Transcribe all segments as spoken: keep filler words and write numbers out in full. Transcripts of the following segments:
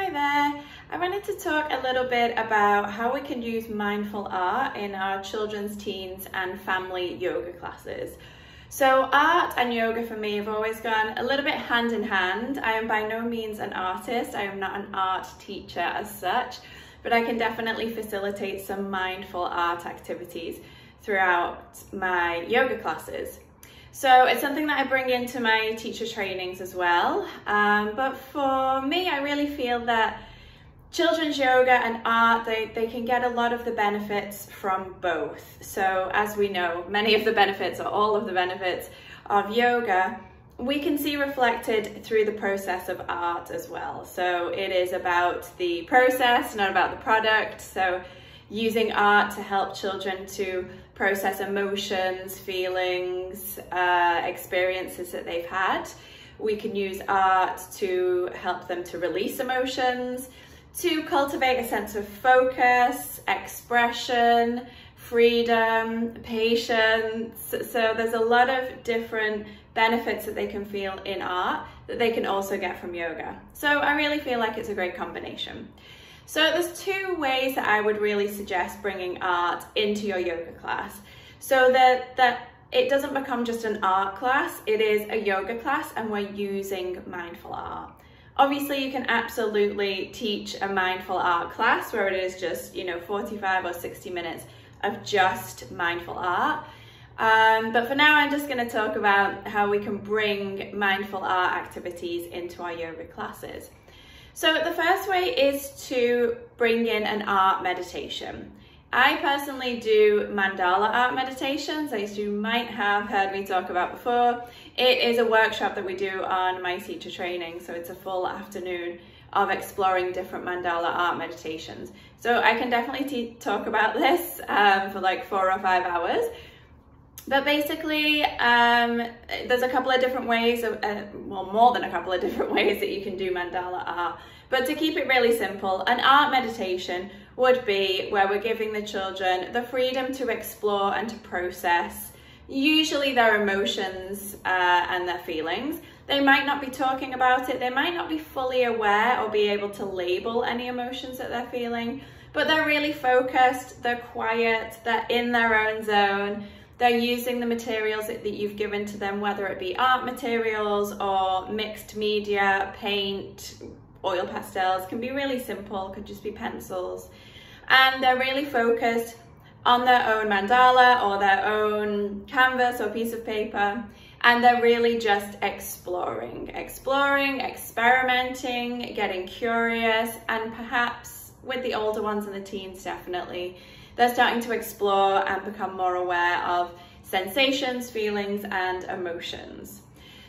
Hi there! I wanted to talk a little bit about how we can use mindful art in our children's, teens and family yoga classes. So art and yoga for me have always gone a little bit hand in hand. I am by no means an artist, I am not an art teacher as such, but I can definitely facilitate some mindful art activities throughout my yoga classes. So it's something that I bring into my teacher trainings as well. Um, but for me, I really feel that children's yoga and art, they, they can get a lot of the benefits from both. So as we know, many of the benefits or all of the benefits of yoga, we can see reflected through the process of art as well. So it is about the process, not about the product. So using art to help children to process emotions, feelings, uh, experiences that they've had. We can use art to help them to release emotions, to cultivate a sense of focus, expression, freedom, patience. So there's a lot of different benefits that they can feel in art that they can also get from yoga. So I really feel like it's a great combination. So there's two ways that I would really suggest bringing art into your yoga class so that, that it doesn't become just an art class, it is a yoga class and we're using mindful art. Obviously you can absolutely teach a mindful art class where it is just, you know, forty-five or sixty minutes of just mindful art. Um, but for now I'm just going to talk about how we can bring mindful art activities into our yoga classes. So the first way is to bring in an art meditation. I personally do mandala art meditations, as you might have heard me talk about before. It is a workshop that we do on my teacher training, so it's a full afternoon of exploring different mandala art meditations. So I can definitely talk about this um, for like four or five hours. But basically, um, there's a couple of different ways, of, uh, well, more than a couple of different ways that you can do mandala art. But to keep it really simple, an art meditation would be where we're giving the children the freedom to explore and to process, usually their emotions uh, and their feelings. They might not be talking about it, they might not be fully aware or be able to label any emotions that they're feeling, but they're really focused, they're quiet, they're in their own zone. They're using the materials that you've given to them, whether it be art materials or mixed media, paint, oil pastels, can be really simple, could just be pencils. And they're really focused on their own mandala or their own canvas or piece of paper. And they're really just exploring, exploring, experimenting, getting curious, and perhaps with the older ones and the teens, definitely, they're starting to explore and become more aware of sensations, feelings, and emotions.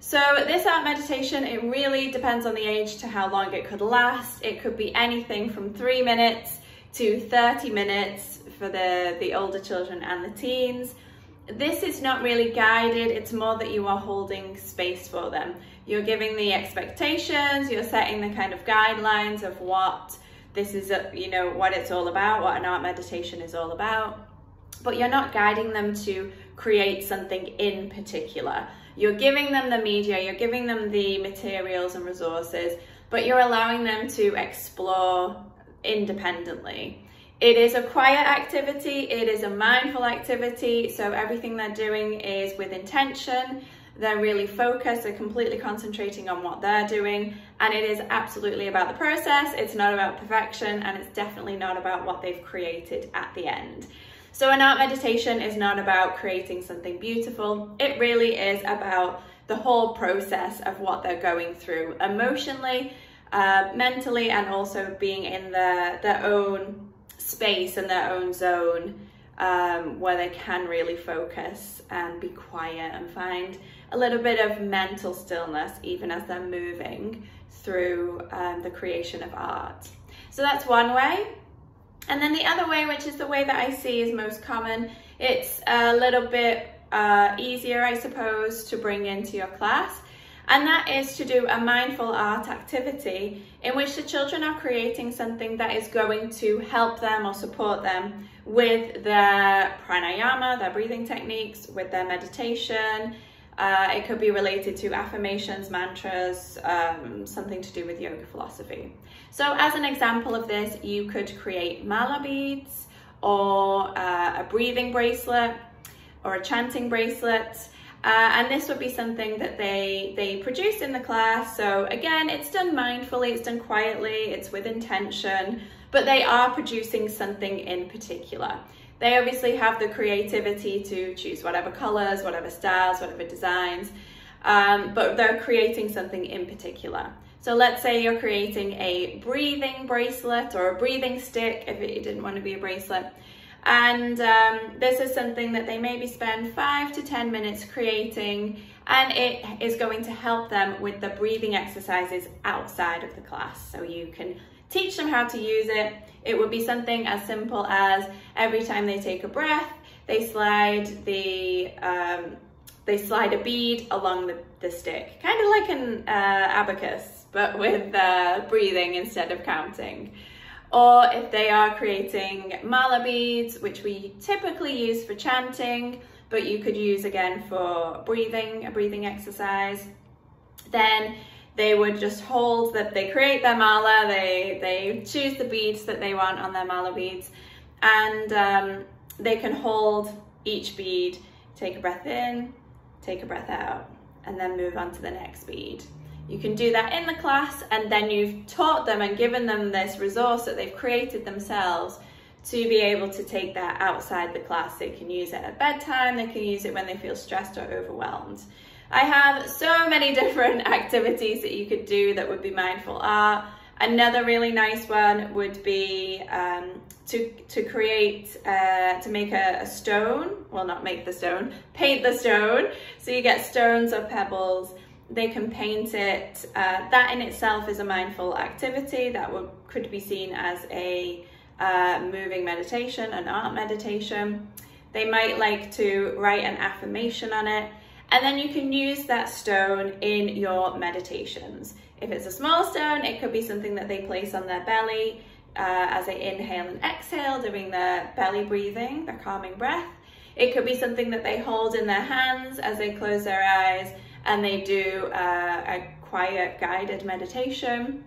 So this art meditation, it really depends on the age to how long it could last. It could be anything from three minutes to thirty minutes for the, the older children and the teens. This is not really guided, it's more that you are holding space for them. You're giving the expectations, you're setting the kind of guidelines of what this is, a, you know, what it's all about, what an art meditation is all about. But you're not guiding them to create something in particular. You're giving them the media, you're giving them the materials and resources, but you're allowing them to explore independently. It is a quiet activity, it is a mindful activity, so everything they're doing is with intention. They're really focused, they're completely concentrating on what they're doing, and it is absolutely about the process, it's not about perfection, and it's definitely not about what they've created at the end. So an art meditation is not about creating something beautiful, it really is about the whole process of what they're going through emotionally, uh, mentally, and also being in their, their own space and their own zone, Um, where they can really focus and be quiet and find a little bit of mental stillness even as they're moving through um, the creation of art. So that's one way. And then the other way, which is the way that I see is most common, it's a little bit uh, easier, I suppose, to bring into your class. And that is to do a mindful art activity in which the children are creating something that is going to help them or support them with their pranayama, their breathing techniques, with their meditation, Uh, it could be related to affirmations, mantras, um, something to do with yoga philosophy. So as an example of this, you could create mala beads or uh, a breathing bracelet or a chanting bracelet. Uh, and this would be something that they, they produce in the class. So again, it's done mindfully, it's done quietly, it's with intention, but they are producing something in particular. They obviously have the creativity to choose whatever colors, whatever styles, whatever designs, um, but they're creating something in particular. So let's say you're creating a breathing bracelet or a breathing stick, if it didn't want to be a bracelet. And um, this is something that they maybe spend five to ten minutes creating, and it is going to help them with the breathing exercises outside of the class. So you can teach them how to use it. It would be something as simple as every time they take a breath, they slide the um, they slide a bead along the, the stick, kind of like an uh, abacus, but with uh, breathing instead of counting. Or if they are creating mala beads, which we typically use for chanting, but you could use again for breathing, a breathing exercise, then they would just hold that they create their mala, they, they choose the beads that they want on their mala beads, and um, they can hold each bead, take a breath in, take a breath out, and then move on to the next bead. You can do that in the class, and then you've taught them and given them this resource that they've created themselves to be able to take that outside the class. They can use it at bedtime, they can use it when they feel stressed or overwhelmed. I have so many different activities that you could do that would be mindful art. Another really nice one would be um, to, to create, uh, to make a, a stone, well not make the stone, paint the stone. So you get stones or pebbles, they can paint it. Uh, that in itself is a mindful activity that would, could be seen as a uh, moving meditation, an art meditation. They might like to write an affirmation on it. And then you can use that stone in your meditations. If it's a small stone, it could be something that they place on their belly uh, as they inhale and exhale, doing their belly breathing, their calming breath. It could be something that they hold in their hands as they close their eyes and they do uh, a quiet guided meditation.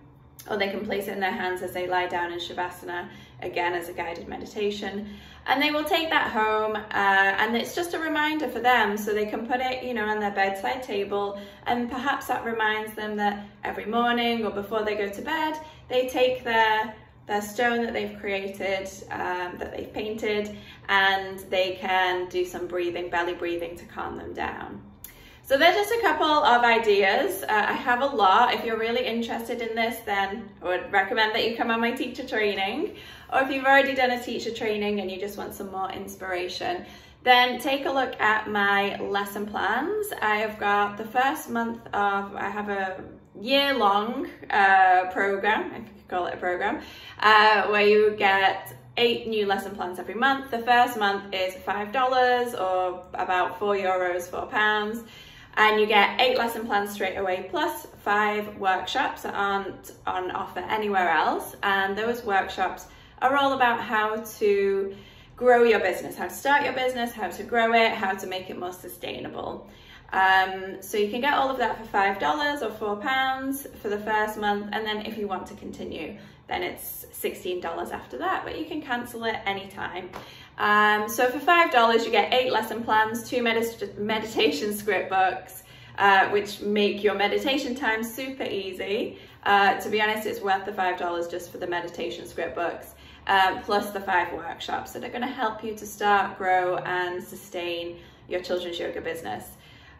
Or they can place it in their hands as they lie down in Shavasana, again as a guided meditation. And they will take that home, uh, and it's just a reminder for them, so they can put it, you know, on their bedside table, and perhaps that reminds them that every morning or before they go to bed, they take their, their stone that they've created, um, that they've painted, and they can do some breathing, belly breathing to calm them down. So they're just a couple of ideas. Uh, I have a lot. If you're really interested in this, then I would recommend that you come on my teacher training. Or if you've already done a teacher training and you just want some more inspiration, then take a look at my lesson plans. I have got the first month of, I have a year-long uh, program, I could call it a program, uh, where you get eight new lesson plans every month. The first month is five dollars or about four euros, four pounds. And you get eight lesson plans straight away, plus five workshops that aren't on offer anywhere else. And those workshops are all about how to grow your business, how to start your business, how to grow it, how to make it more sustainable. Um, so you can get all of that for five dollars or four pounds for the first month. And then if you want to continue, then it's sixteen dollars after that, but you can cancel it anytime. Um, so for five dollars, you get eight lesson plans, two medit meditation script books, uh, which make your meditation time super easy. Uh, to be honest, it's worth the five dollars just for the meditation script books, um, plus the five workshops that are going to help you to start, grow and sustain your children's yoga business.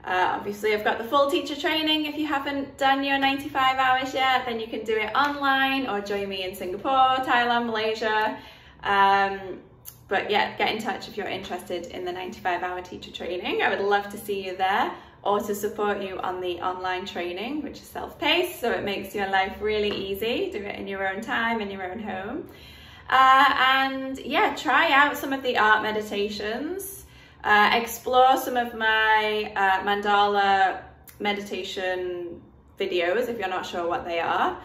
Uh, obviously, I've got the full teacher training. If you haven't done your ninety-five hours yet, then you can do it online or join me in Singapore, Thailand, Malaysia. Um, But yeah, get in touch if you're interested in the ninety-five hour teacher training. I would love to see you there, or to support you on the online training, which is self-paced, so it makes your life really easy. Do it in your own time, in your own home. Uh, and yeah, try out some of the art meditations. Uh, explore some of my uh, mandala meditation videos if you're not sure what they are.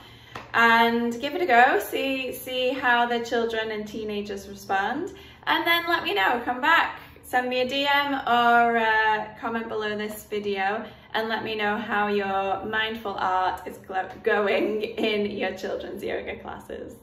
And give it a go, see see how the children and teenagers respond, and then let me know. Come back, send me a D M or uh, comment below this video and let me know how your mindful art is going in your children's yoga classes.